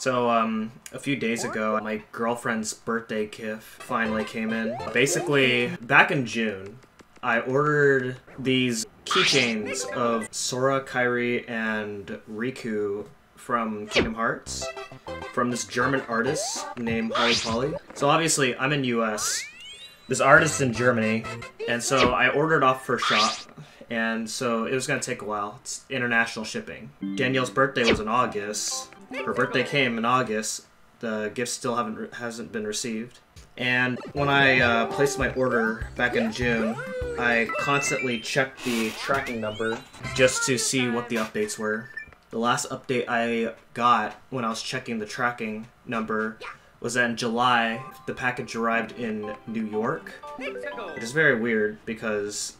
So, a few days ago, my girlfriend's birthday gift finally came in. Basically, back in June, I ordered these keychains of Sora, Kairi, and Riku from Kingdom Hearts, from this German artist named Holly Polly. So obviously, I'm in US, this artist's in Germany, and so I ordered off her shop. And so it was gonna take a while. It's international shipping. Danielle's birthday was in August. Her birthday came in August. The gift still hasn't been received. And when I placed my order back in June, I constantly checked the tracking number just to see what the updates were. The last update I got when I was checking the tracking number was that in July, the package arrived in New York. Which is very weird because,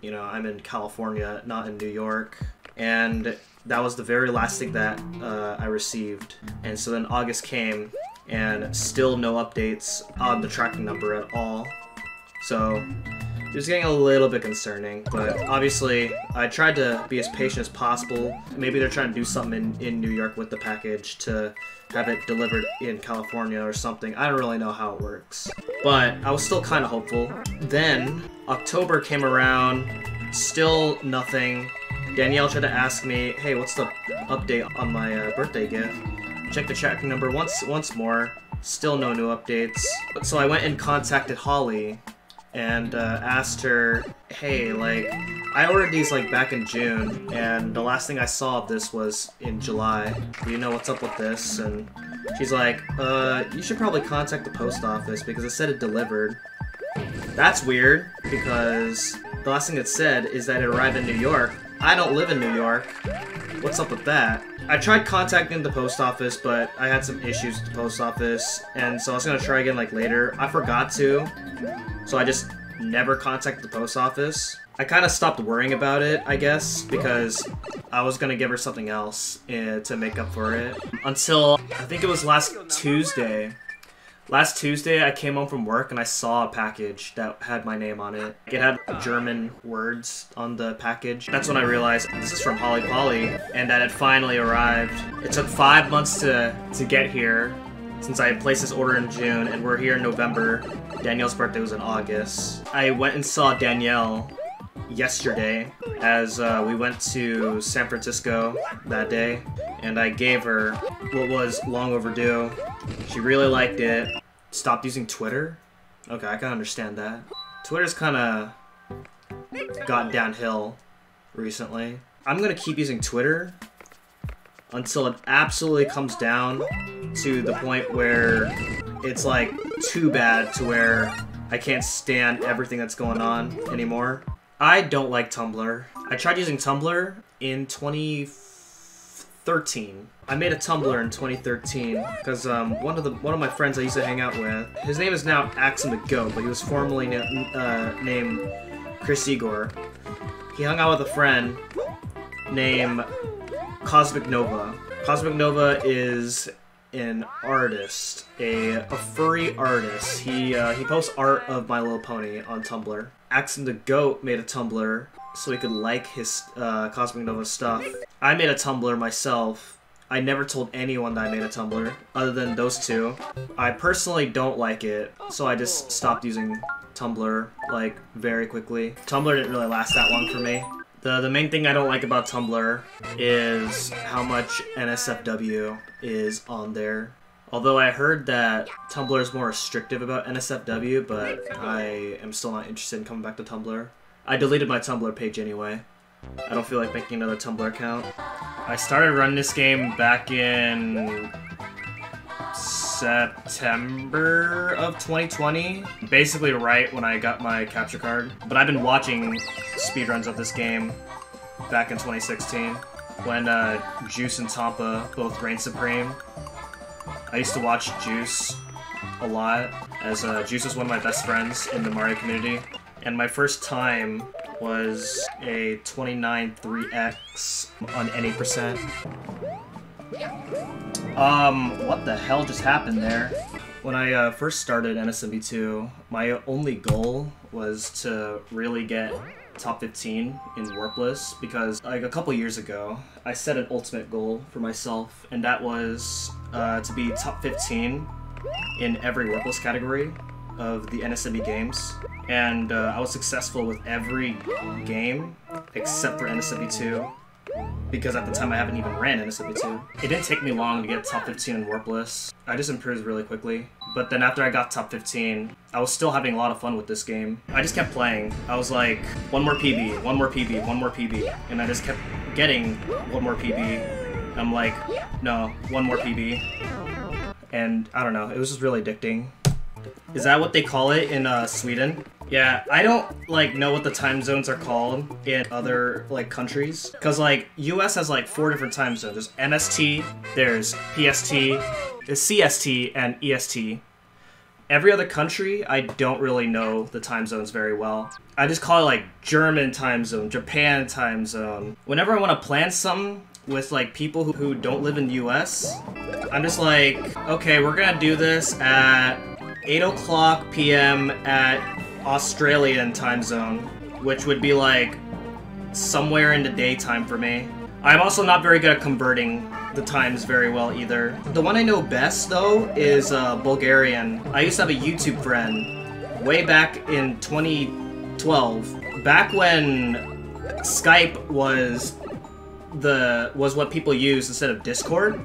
you know, I'm in California, not in New York. And that was the very last thing that I received. And so then August came and still no updates on the tracking number at all. So it was getting a little bit concerning, but obviously I tried to be as patient as possible. Maybe they're trying to do something in New York with the package to have it delivered in California or something. I don't really know how it works, but I was still kind of hopeful. Then October came around, still nothing. Danielle tried to ask me, hey, what's the update on my birthday gift? Check the tracking number once more, still no new updates. So I went and contacted Holly and asked her, hey, like, I ordered these like back in June and the last thing I saw of this was in July. Do you know what's up with this? And she's like, you should probably contact the post office because it said it delivered. That's weird, because the last thing it said is that it arrived in New York. I don't live in New York. What's up with that? I tried contacting the post office, but I had some issues with the post office, and so I was gonna try again like later. I forgot to, so I just never contacted the post office. I kind of stopped worrying about it, I guess, because I was gonna give her something else to make up for it. Until, I think it was last Tuesday. Last Tuesday, I came home from work and I saw a package that had my name on it. It had German words on the package. That's when I realized this is from Holly Polly and that it finally arrived. It took 5 months to get here since I placed this order in June and we're here in November. Danielle's birthday was in August. I went and saw Danielle yesterday as we went to San Francisco that day and I gave her what was long overdue. She really liked it. Stopped using Twitter? Okay, I can understand that. Twitter's kinda got downhill recently. I'm gonna keep using Twitter until it absolutely comes down to the point where it's like too bad to where I can't stand everything that's going on anymore. I don't like Tumblr. I tried using Tumblr in 2013. I made a Tumblr in 2013 because one of my friends I used to hang out with, his name is now Axum the Goat, but he was formerly named Chris Igor. He hung out with a friend named Cosmic Nova. Cosmic Nova is an artist, a furry artist. He posts art of My Little Pony on Tumblr. Axum the Goat made a Tumblr so he could like his Cosmic Nova stuff. I made a Tumblr myself. I never told anyone that I made a Tumblr, other than those two. I personally don't like it, so I just stopped using Tumblr, like, very quickly. Tumblr didn't really last that long for me. The main thing I don't like about Tumblr is how much NSFW is on there. Although I heard that Tumblr is more restrictive about NSFW, but I am still not interested in coming back to Tumblr. I deleted my Tumblr page anyway. I don't feel like making another Tumblr account. I started running this game back in September of 2020, basically right when I got my capture card. But I've been watching speedruns of this game back in 2016 when Juice and Tompa both reigned supreme. I used to watch Juice a lot, as Juice was one of my best friends in the Mario community. And my first time was a 29.3x on any percent. What the hell just happened there? When I first started NSMB2, my only goal was to really get top 15 in Warpless, because like a couple years ago, I set an ultimate goal for myself, and that was to be top 15 in every Warpless category of the NSMB games. And I was successful with every game except for NSMB2, because at the time I haven't even ran NSMB2. It didn't take me long to get top 15 in Warpless. I just improved really quickly. But then after I got top 15, I was still having a lot of fun with this game. I just kept playing. I was like, one more PB, one more PB, one more PB. And I just kept getting one more PB. I'm like, no, one more PB. And I don't know, it was just really addicting. Is that what they call it in Sweden? Yeah, I don't, like, know what the time zones are called in other, like, countries. Because, like, US has, like, 4 different time zones. There's MST, there's PST, there's CST, and EST. Every other country, I don't really know the time zones very well. I just call it, like, German time zone, Japan time zone. Whenever I want to plan something with, like, people who don't live in the US, I'm just like, okay, we're gonna do this at 8:00 p.m. at Australian time zone, which would be like somewhere in the daytime for me. I'm also not very good at converting the times very well either. The one I know best though is Bulgarian. I used to have a YouTube friend way back in 2012, back when Skype was what people used instead of Discord.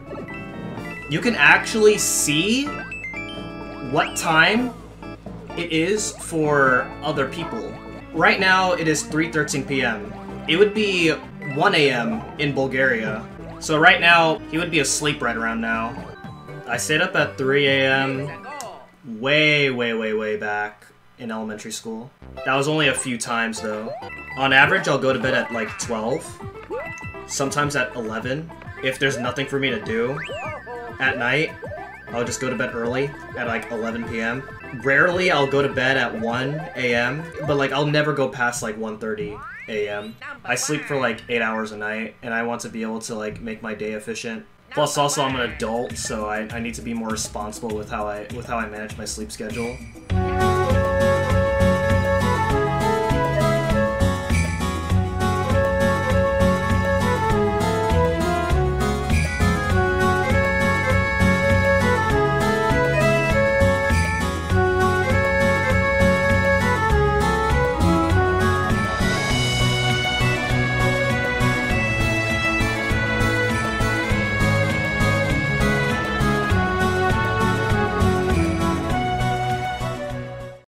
You can actually see what time it is for other people. Right now, it is 3:13 p.m. It would be 1 a.m. in Bulgaria. So right now, he would be asleep right around now. I stayed up at 3 a.m. way, way, way, way back in elementary school. That was only a few times though. On average, I'll go to bed at like 12, sometimes at 11. If there's nothing for me to do at night, I'll just go to bed early at like 11 p.m. Rarely I'll go to bed at 1 a.m., but like I'll never go past like 1:30 a.m. I sleep for like 8 hours a night, and I want to be able to like make my day efficient. Plus also I'm an adult, so I need to be more responsible with how I manage my sleep schedule.